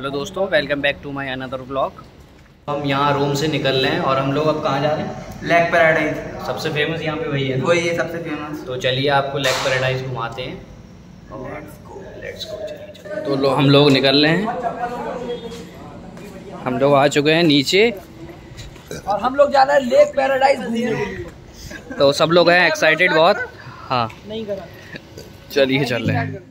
Hello दोस्तों, welcome back to my another vlog. हम यहाँ रूम से निकल रहे हैं और हम लोग अब कहाँ जा रहे हैं? Lake paradise. सबसे फेमस यहाँ पे वही है, वही है सबसे फेमस। तो चलिए आपको लेक पैराडाइज घुमाते हैं और लेट्स गो। चलिए तो हम लोग निकल रहे हैं, हम लोग आ चुके हैं नीचे और हम लोग जा रहे हैं लेक पैराडाइज। तो सब लोग हैं एक्साइटेड बहुत। हाँ चलिए चल रहे हैं।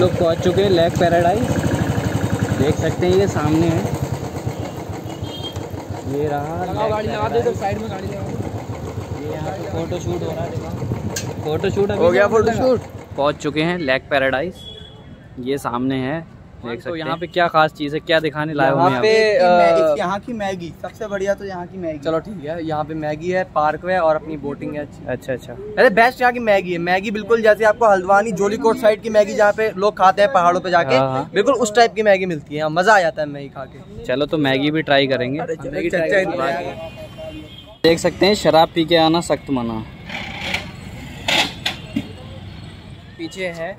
लोग पहुंच चुके हैं लेक पैराडाइज। देख सकते हैं ये सामने है, ये रहा। गाड़ी लगा दो, साइड में गाड़ी लगा दो। ये यहाँ पे फोटो शूट हो रहा है, देखो फोटो शूट हो गया। फोटो शूट पहुंच चुके हैं लेक पैराडाइज, ये सामने है देख सकते हैं। यहाँ पे क्या खास चीज़ है, क्या दिखाने लायक है यहाँ पे? यहाँ की मैगी सबसे बढ़िया, तो यहाँ की मैगी। चलो ठीक है, यहाँ पे मैगी है, पार्क है और अपनी बोटिंग है। अच्छा, अरे बेस्ट यहाँ की मैगी है। मैगी बिल्कुल जैसे आपको हल्द्वानी जोलीकोट साइड की मैगी जहाँ पे लोग खाते हैं पहाड़ों पे जाके, बिल्कुल उस टाइप की मैगी मिलती है। मजा आ जाता है मैगी खा के। चलो तो मैगी भी ट्राई करेंगे। देख सकते है शराब पी के आना सख्त मना। पीछे है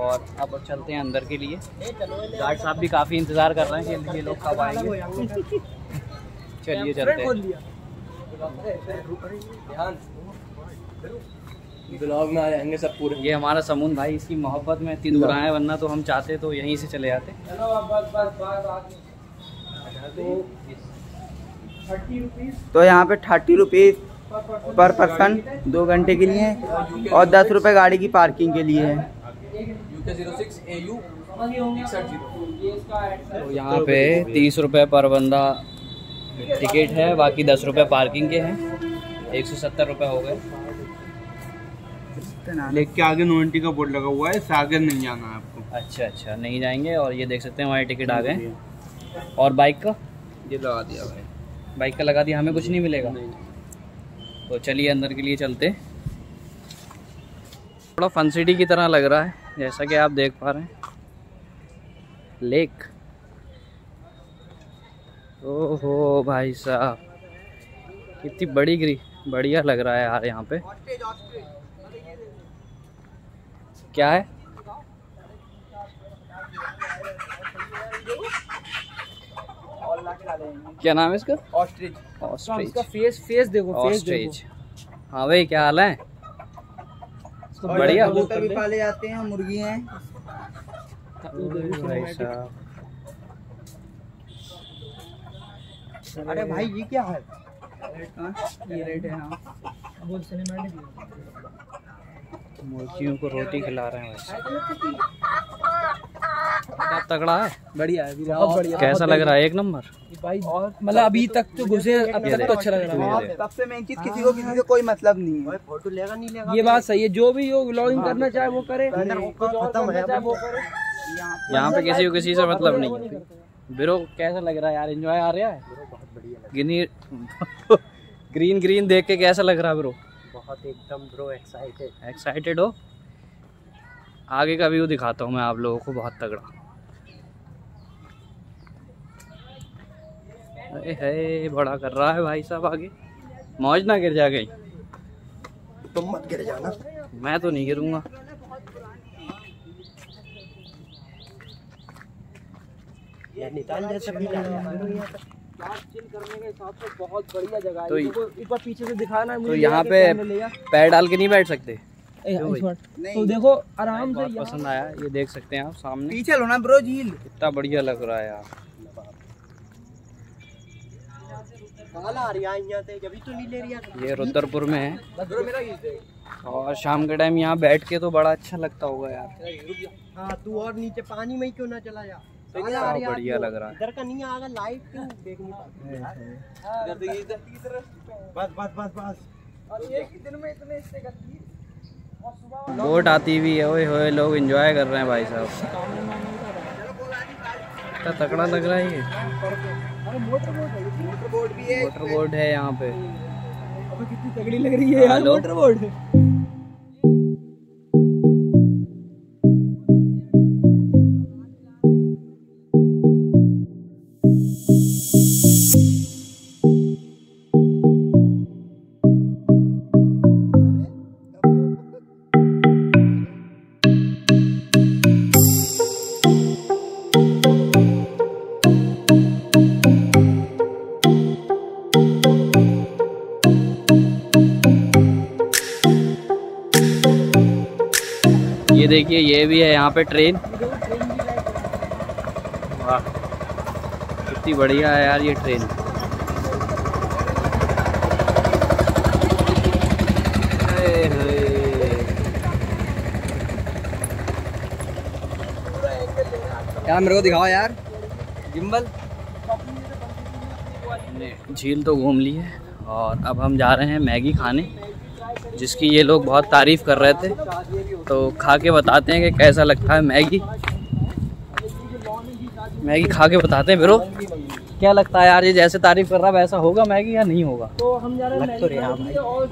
और अब चलते हैं अंदर के लिए। गार्ड साहब भी काफ़ी इंतज़ार कर रहे हैं कि ये लोग कब आएंगे। चलिए चलते हैं, ब्लॉग में आ जाएंगे सब पूरे। ये हमारा समून भाई इसकी मोहब्बत में इतनी दूर आए, वरना तो हम चाहते तो यहीं से चले जाते। तो यहाँ पे 30 रुपीज़ पर पर्सन 2 घंटे के लिए और 10 रुपये गाड़ी की पार्किंग के लिए है। तो यहाँ पे 30 रुपये पर बंदा टिकट है, बाकी 10 रुपये पार्किंग के हैं। 170 रुपये हो गए। लेक के आगे नोएंटी का बोर्ड लगा हुआ है, इससे आगे नहीं जाना है आपको। अच्छा, नहीं जाएंगे। और ये देख सकते हैं हमारे टिकट आ गए। और बाइक का ये लगा दिया भाई, बाइक का लगा दिया। हमें कुछ नहीं मिलेगा। तो चलिए अंदर के लिए चलते। थोड़ा फन सिटी की तरह लग रहा है, जैसा कि आप देख पा रहे हैं लेक। ओहो भाई साहब, कितनी बढ़िया लग रहा है यार। यहाँ पे क्या है? क्या नाम है इसका? ऑस्ट्रिच। फेस देखो, ऑस्ट्रिच। हाँ भाई, क्या हाल है? तो बढ़िया कबूतर भी पाले जाते हैं, मुर्गी हैं। अरे भाई ये क्या है? ये रेट है ना। मुर्गियों को रोटी खिला रहे हैं भाई। तगड़ा है, बढ़िया है, बहुत बढ़िया। कैसा लग रहा है? एक नंबर भाई। और मतलब अभी तक तो घुसे, अभी तक तो अच्छा लग रहा है। सबसे मेन चीज किसी को कोई मतलब नहीं है। फोटो लेगा नहीं लेगा, ये बात सही है। जो भी हो व्लॉगिंग करना चाहे वो करे, वो करे। यहाँ पे किसी से मतलब नहीं है। ब्रो कैसा लग रहा है यार? एंजॉय आ रहा है? बहुत बढ़िया। ग्रीन देख के कैसा लग रहा है ब्रो? बहुत एकदम ब्रो एक्साइटेड हो। आगे का व्यू दिखाता हूँ मैं आप लोगों को, बहुत तगड़ा। अरे है, बड़ा कर रहा है भाई साहब। आगे मौज ना गिर जा गई। तुम मत गिर जाना, मैं तो नहीं गिरूंगा। बहुत बढ़िया जगह है। तो एक बार पीछे से दिखाना है। तो यहाँ पे पैर डाल के नहीं बैठ सकते। तो देखो आराम से। पसंद आया? ये देख सकते हैं आप सामने। पीछे लो ना ब्रो, झील कितना बढ़िया लग रहा है यार। ये रुद्रपुर में है और शाम के टाइम यहाँ बैठ के तो बड़ा अच्छा लगता होगा यार। तू और नीचे पानी में ही क्यों ना चला जा। बढ़िया लग रहा है। इधर का नहीं आएगा लाइट क्यों देखनी पड़ती। बोट आती हुई है। ओए होए, लोग एंजॉय कर रहे हैं भाई साहब। तगड़ा लग रहा है ये। वाटर बोर्ड है यहाँ पे। कितनी तगड़ी लग रही है यार वाटर बोर्ड। ये देखिए ये भी है यहाँ पे ट्रेन। वाह कितनी बढ़िया है यार ये ट्रेन। यार मेरे को दिखाओ यार गिम्बल। हमने झील तो घूम ली है और अब हम जा रहे हैं मैगी खाने, जिसकी ये लोग बहुत तारीफ़ कर रहे थे। तो खा के बताते हैं कि कैसा लगता है मैगी। मैगी खा के बताते हैं ब्रो क्या लगता है यार, ये जैसे तारीफ़ कर रहा है वैसा होगा मैगी या नहीं होगा। तो हम जा रहे हैं यहाँ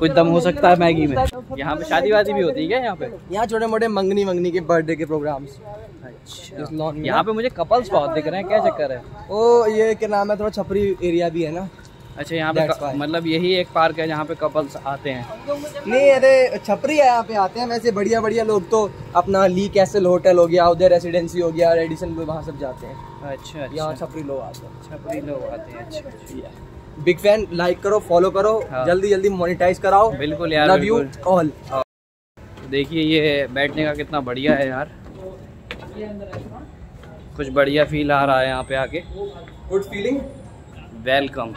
कुछ दम हो सकता है मैगी में। यहाँ पे शादी वादी भी होती है क्या यहाँ पे? यहाँ छोटे मोटे मंगनी मंगनी के बर्थडे के प्रोग्राम्स। अच्छा यहाँ पे मुझे कपल्स बहुत दिख रहे हैं, क्या चक्कर है? ओ ये क्या नाम है, थोड़ा छपरी एरिया भी है ना। अच्छा यहाँ पे मतलब यही एक पार्क है जहाँ पे कपल्स आते हैं? नहीं अरे छपरी है यहाँ पे आते हैं वैसे बढ़िया बढ़िया लोग। तो अपना ली कैसल होटल हो गया, उधर रेसिडेंसी हो गया, रेडिसन लोग वहाँ सब जाते हैं। अच्छा यहाँ छपरी लोग आते हैं, छपरी लोग आते हैं। अच्छा बिग फैन, लाइक करो, फॉलो करो, जल्दी जल्दी मोनिटाइज कराओ। बिल्कुल यार लव यू ऑल। देखिए ये बैठने का कितना बढ़िया है यार, कुछ बढ़िया फील आ रहा है यहाँ पे आके। Good feeling, welcome.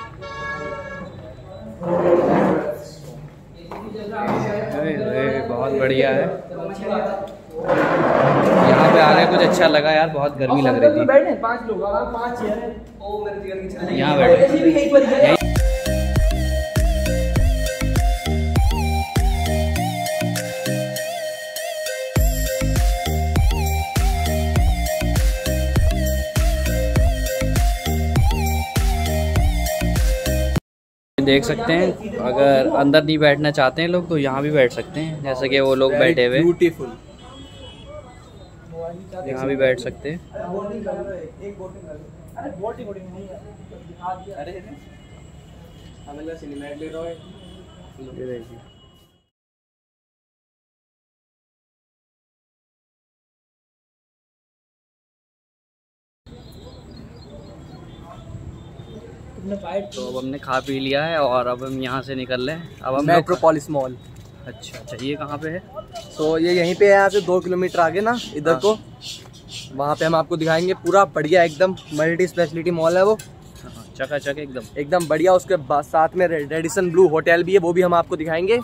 बहुत बढ़िया है यहाँ पे आने, कुछ अच्छा लगा यार। बहुत गर्मी लग रही थी। बैठे पांच लोग, पांच चेयर यहाँ बैठे। देख सकते हैं अगर अंदर नहीं बैठना चाहते हैं लोग तो यहाँ भी बैठ सकते हैं, जैसे कि वो लोग बैठे हुए। ब्यूटीफुल, यहाँ भी बैठ सकते हैं। तो अब हमने खा पी लिया है और अब हम यहाँ से निकल रहे हैं। अब हम मेट्रोपोलिस मॉल। अच्छा अच्छा ये कहाँ पे है? सो ये यहीं पे है, यहाँ से 2 किलोमीटर आगे ना इधर को, वहाँ पे हम आपको दिखाएंगे पूरा बढ़िया एकदम मल्टी स्पेशलिटी मॉल है वो। चकाचक एकदम एकदम बढ़िया। उसके बाद साथ में रेडिसन ब्लू होटल भी है, वो भी हम आपको दिखाएंगे।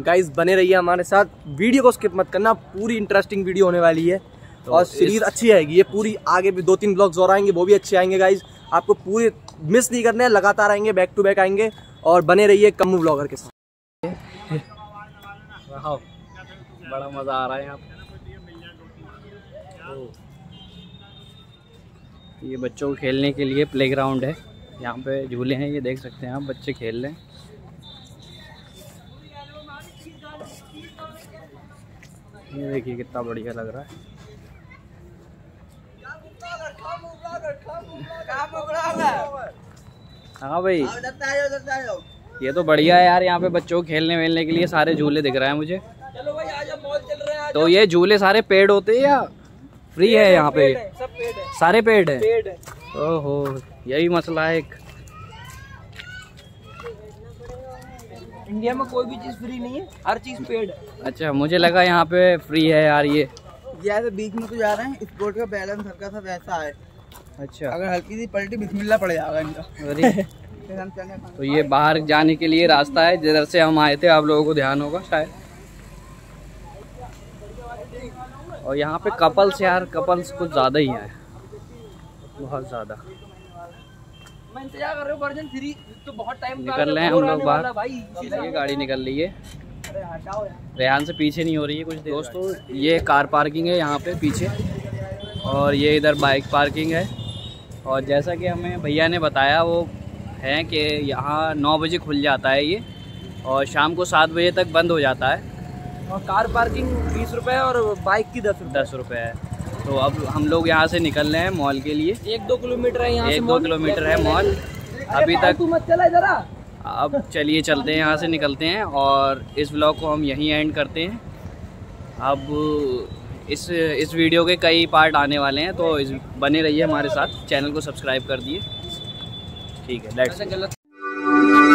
गाइज बने रहिए हमारे साथ, वीडियो को स्किप मत करना, पूरी इंटरेस्टिंग वीडियो होने वाली है। तो और सीरीज अच्छी आएगी ये पूरी, आगे भी 2-3 ब्लॉग्स और आएंगे वो भी अच्छे आएंगे। गाइज आपको पूरे मिस नहीं करने, लगातार आएंगे, बैक टू बैक आएंगे। और बने रहिए कम्मू व्लॉगर के साथ। बड़ा मजा आ रहा है यहाँ पे। ये बच्चों को खेलने के लिए प्लेग्राउंड है, यहाँ पे झूले हैं, ये देख सकते हैं आप, बच्चे खेल रहे हैं। ये देखिए कितना बढ़िया लग रहा है। हाँ भाई ये तो बढ़िया है यार, यहाँ पे बच्चों को खेलने वेलने के लिए सारे झूले दिख रहा है मुझे। चलो भाई आज मॉल चल रहा है। तो ये झूले सारे पेड़ होते हैं या फ्री है? यहाँ पे सारे पेड़ है। ओहो यही मसला है, एक इंडिया में कोई भी चीज फ्री नहीं है, हर चीज पेड़ है। अच्छा मुझे लगा यहाँ पे फ्री है यार। ये बीच में तो जा रहे हैं, स्पोर्ट का बैलेंस हल्का सा वैसा है। अच्छा अगर हल्की सी पलटी बिस्मिल्लाह पड़ जाएगा इनका। तो ये बाहर जाने के लिए रास्ता है, जिधर से हम आए थे, आप लोगों को ध्यान होगा शायद। और यहाँ पे कपल्स यार, कपल्स कुछ ज्यादा ही है, बहुत ज्यादा। मैं इंतजार कर रहा हूँ वर्जन 3 तो बहुत टाइम निकल रहे हैं हम लोग बाहर। गाड़ी निकल रही है, रेहान से पीछे नहीं हो रही है कुछ। दोस्तों ये कार पार्किंग है यहाँ पे पीछे, और ये इधर बाइक पार्किंग है। और जैसा कि हमें भैया ने बताया वो है कि यहाँ 9 बजे खुल जाता है ये और शाम को 7 बजे तक बंद हो जाता है। और कार पार्किंग 20 रुपये और बाइक की 10 रुपये है। तो अब हम लोग यहाँ से निकल रहे हैं मॉल के लिए। 1-2 किलोमीटर है यहाँ से, 1-2 किलोमीटर है मॉल अभी तक। मत चला जरा। अब चलिए चलते हैं, यहाँ से निकलते हैं और इस व्लॉग को हम यहीं एंड करते हैं। अब इस वीडियो के कई पार्ट आने वाले हैं, तो बने रहिए हमारे साथ। चैनल को सब्सक्राइब कर दिए, ठीक है।